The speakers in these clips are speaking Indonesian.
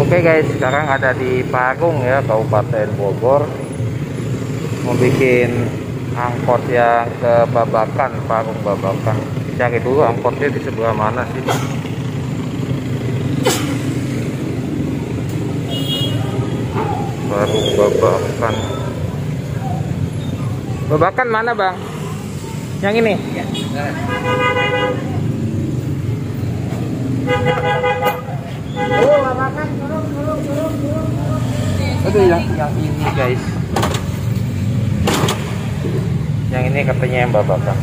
Oke guys, sekarang ada di Parung ya, Kabupaten Bogor, membuat angkot yang ke Babakan, Parung Babakan. Cari dulu angkotnya di sebelah mana sih. Parung Babakan. Babakan mana bang? Yang ini? Ya, aduh, yang ini guys, yang ini katanya yang Babakan.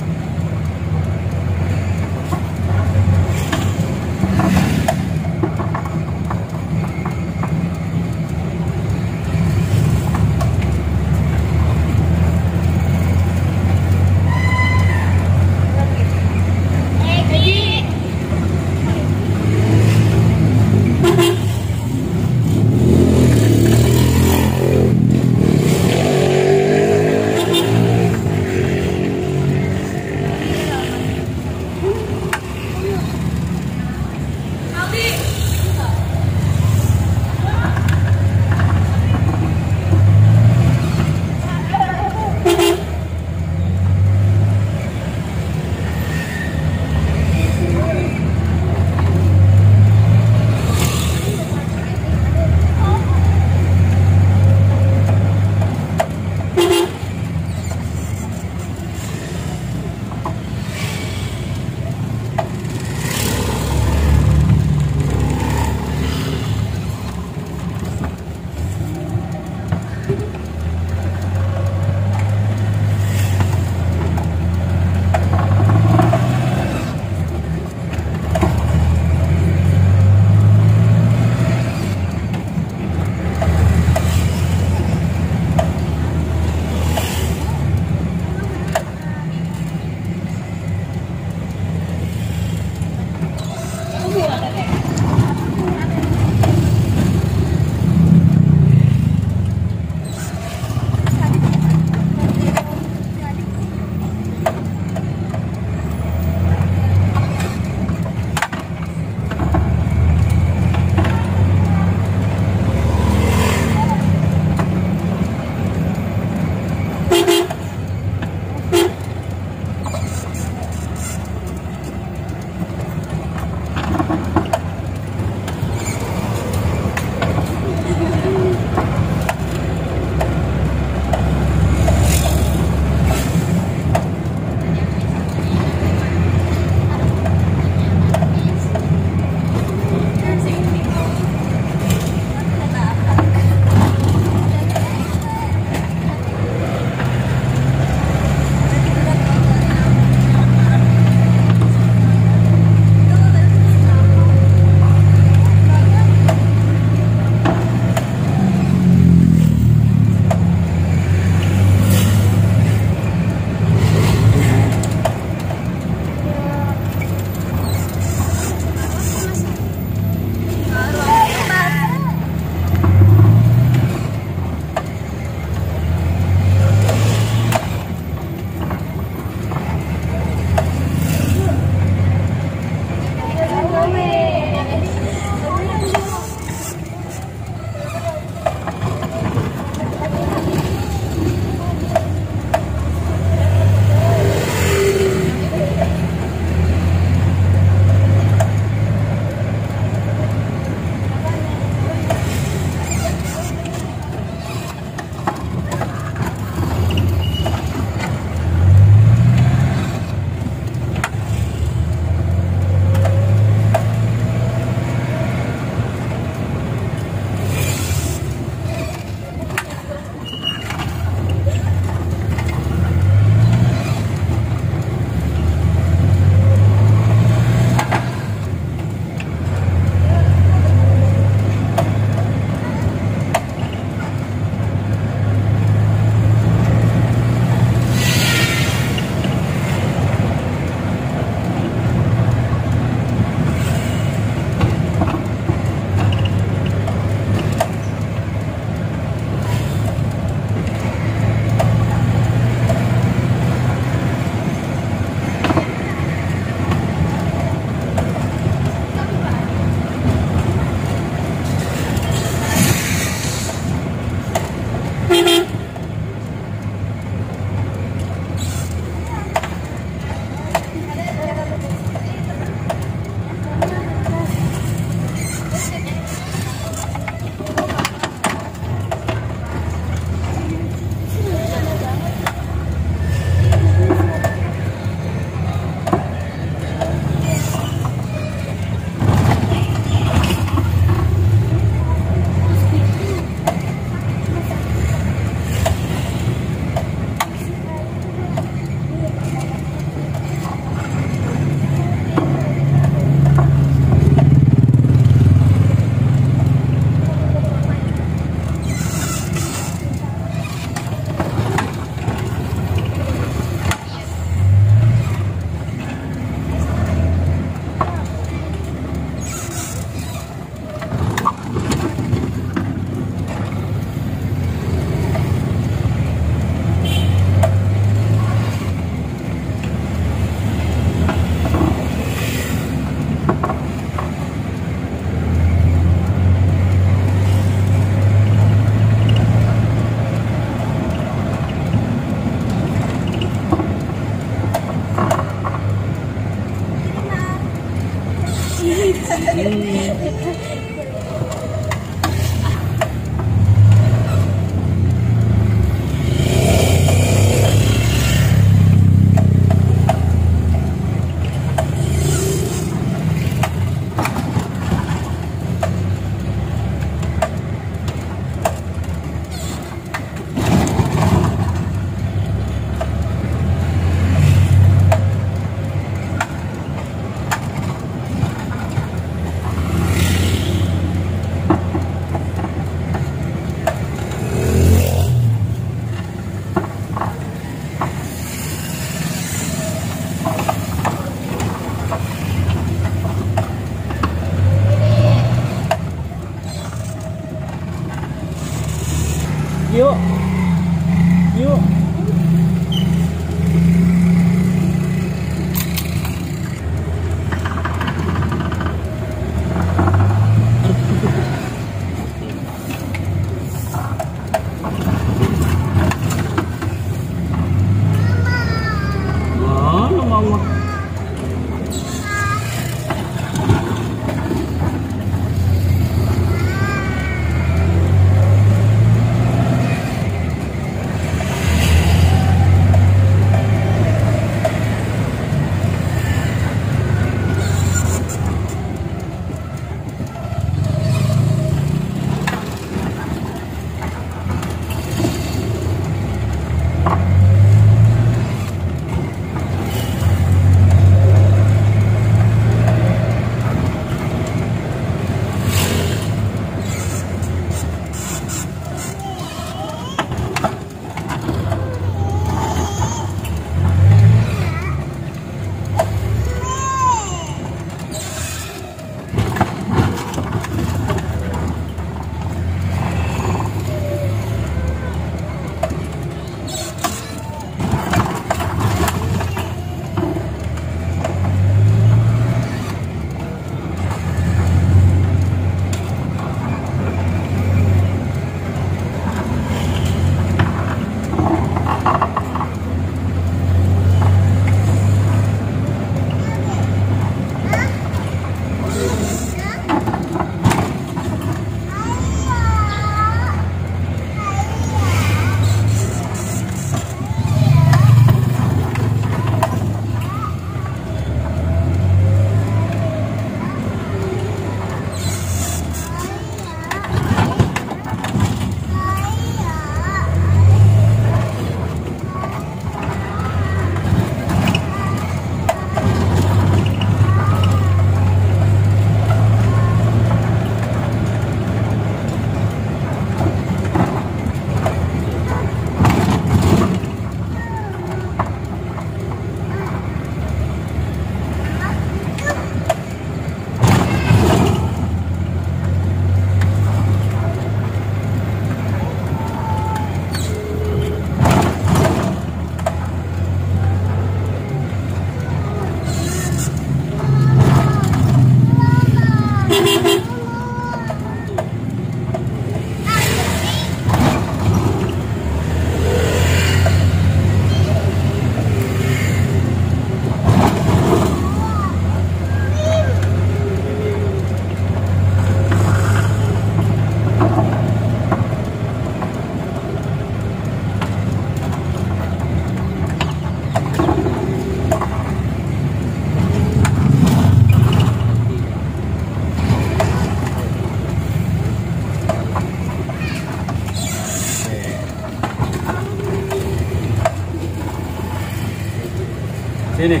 Sini.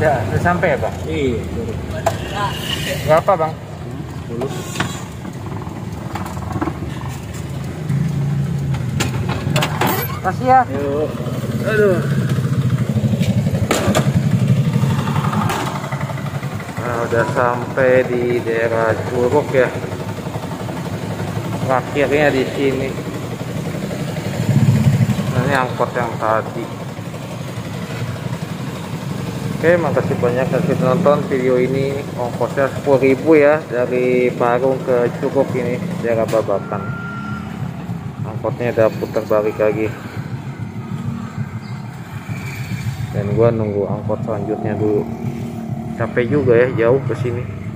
Ya, udah sampai ya, Bang? Iya, dulu. Berapa, Bang? 10. Makasih ya. Yuk. Aduh. Nah, udah sampai di daerah Curug ya. Akhirnya di sini. Nah, ini angkot yang tadi. Oke, makasih banyak yang sudah nonton video ini. Ongkosnya 10.000 ya, dari Parung ke Curug ini, daerah Babakan. Angkotnya udah putar balik lagi. Dan gua nunggu angkot selanjutnya dulu. Capek juga ya, jauh ke sini.